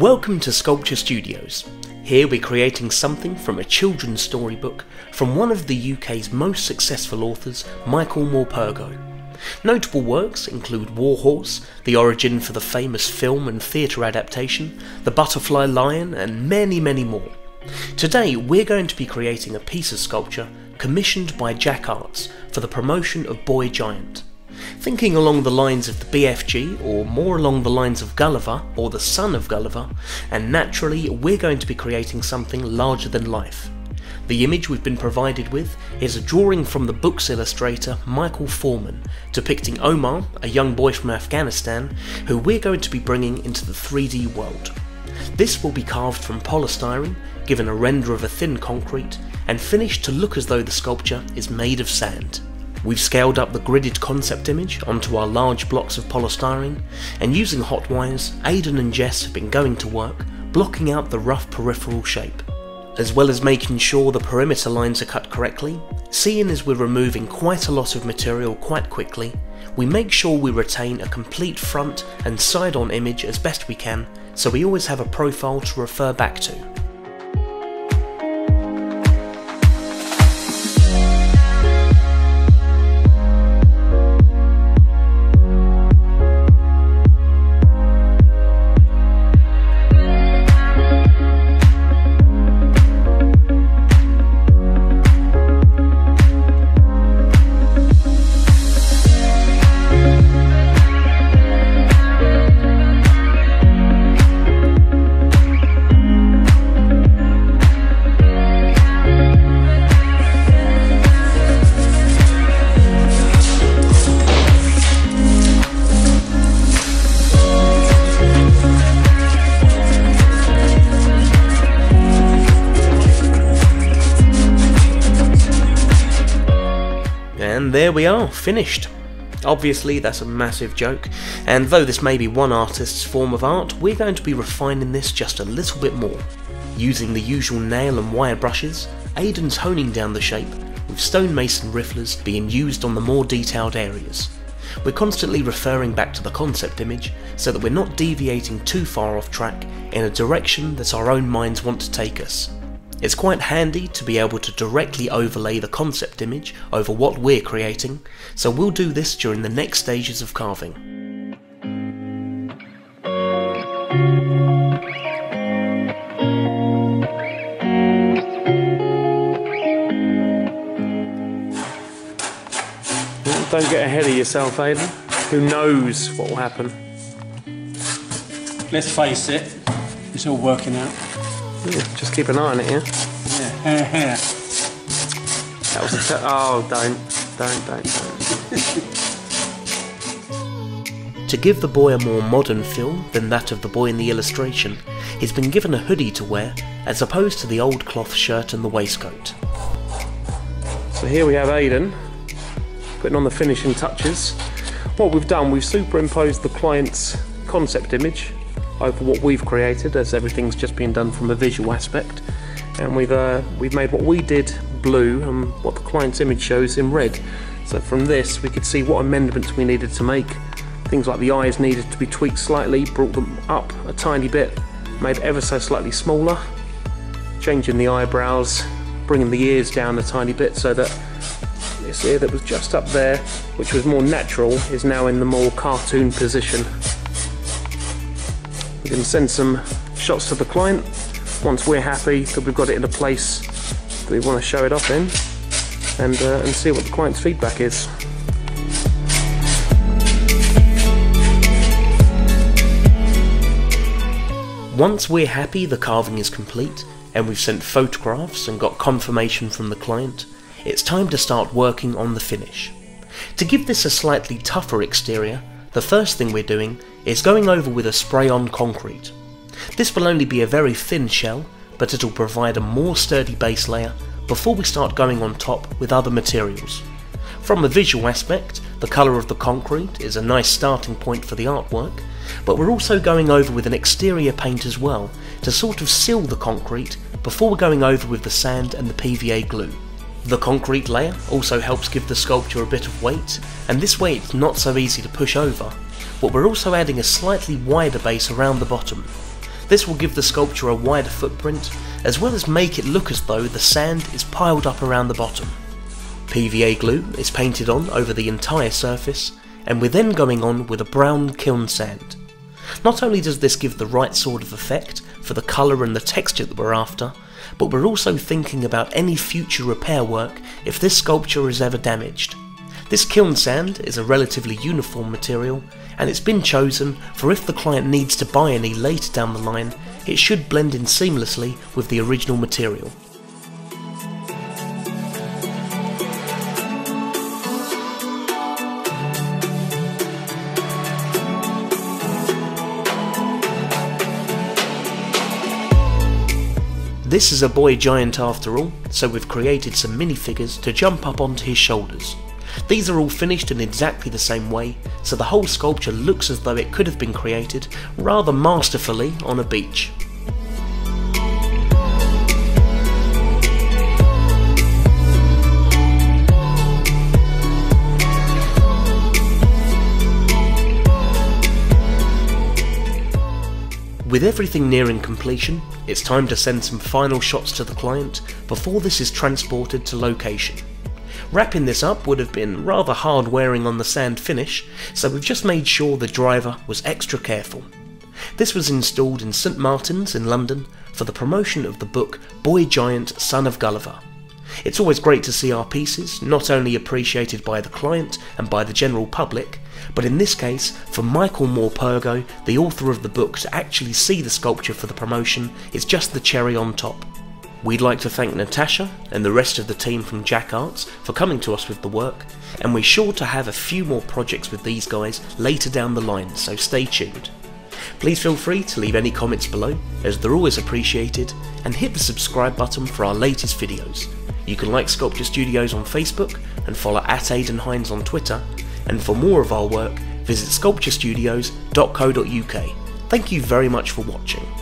Welcome to Sculpture Studios. Here we're creating something from a children's storybook from one of the UK's most successful authors, Michael Morpurgo. Notable works include War Horse, the origin for the famous film and theatre adaptation, The Butterfly Lion, and many, many more. Today we're going to be creating a piece of sculpture commissioned by Jack Arts for the promotion of Boy Giant. Thinking along the lines of the BFG, or more along the lines of Gulliver, or the Son of Gulliver, and naturally we're going to be creating something larger than life. The image we've been provided with is a drawing from the book's illustrator Michael Foreman, depicting Omar, a young boy from Afghanistan, who we're going to be bringing into the 3D world. This will be carved from polystyrene, given a render of a thin concrete, and finished to look as though the sculpture is made of sand. We've scaled up the gridded concept image onto our large blocks of polystyrene, and using hot wires, Aden and Jess have been going to work, blocking out the rough peripheral shape. As well as making sure the perimeter lines are cut correctly, seeing as we're removing quite a lot of material quite quickly, we make sure we retain a complete front and side-on image as best we can, so we always have a profile to refer back to. And there we are, finished. Obviously that's a massive joke, and though this may be one artist's form of art, we're going to be refining this just a little bit more. Using the usual nail and wire brushes, Aiden's honing down the shape, with stonemason rifflers being used on the more detailed areas. We're constantly referring back to the concept image, so that we're not deviating too far off track in a direction that our own minds want to take us. It's quite handy to be able to directly overlay the concept image over what we're creating, so we'll do this during the next stages of carving. Don't get ahead of yourself, Aden. Who knows what will happen? Let's face it, it's all working out. Yeah, just keep an eye on it, yeah? Yeah, hair. That was a oh, don't. To give the boy a more modern feel than that of the boy in the illustration, he's been given a hoodie to wear, as opposed to the old cloth shirt and the waistcoat. So here we have Aden, putting on the finishing touches. What we've done, we've superimposed the client's concept image over what we've created, as everything's just been done from a visual aspect, and we've made what we did blue and what the client's image shows in red. So from this we could see what amendments we needed to make. Things like the eyes needed to be tweaked slightly, brought them up a tiny bit, made ever so slightly smaller, changing the eyebrows, bringing the ears down a tiny bit so that this ear that was just up there, which was more natural, is now in the more cartoon position. We can send some shots to the client once we're happy that we've got it in a place that we want to show it off in, and see what the client's feedback is. Once we're happy the carving is complete and we've sent photographs and got confirmation from the client, it's time to start working on the finish. To give this a slightly tougher exterior, the first thing we're doing is going over with a spray-on concrete. This will only be a very thin shell, but it'll provide a more sturdy base layer before we start going on top with other materials. From a visual aspect, the colour of the concrete is a nice starting point for the artwork, but we're also going over with an exterior paint as well, to sort of seal the concrete before we're going over with the sand and the PVA glue. The concrete layer also helps give the sculpture a bit of weight, and this way it's not so easy to push over, but we're also adding a slightly wider base around the bottom. This will give the sculpture a wider footprint, as well as make it look as though the sand is piled up around the bottom. PVA glue is painted on over the entire surface, and we're then going on with a brown kiln sand. Not only does this give the right sort of effect for the colour and the texture that we're after, but we're also thinking about any future repair work if this sculpture is ever damaged. This kiln sand is a relatively uniform material, and it's been chosen for if the client needs to buy any later down the line, it should blend in seamlessly with the original material. This is a boy giant after all, so we've created some minifigures to jump up onto his shoulders. These are all finished in exactly the same way, so the whole sculpture looks as though it could have been created rather masterfully on a beach. With everything nearing completion, it's time to send some final shots to the client before this is transported to location. Wrapping this up would have been rather hard wearing on the sand finish, so we've just made sure the driver was extra careful. This was installed in St. Martin's in London for the promotion of the book Boy Giant, Son of Gulliver. It's always great to see our pieces not only appreciated by the client and by the general public, but in this case, for Michael Morpurgo, the author of the book, to actually see the sculpture for the promotion is just the cherry on top. We'd like to thank Natasha and the rest of the team from Jack Arts for coming to us with the work, and we're sure to have a few more projects with these guys later down the line, so stay tuned. Please feel free to leave any comments below, as they're always appreciated, and hit the subscribe button for our latest videos. You can like Sculpture Studios on Facebook and follow @AdenHynes on Twitter, and for more of our work, visit SculptureStudios.co.uk. Thank you very much for watching.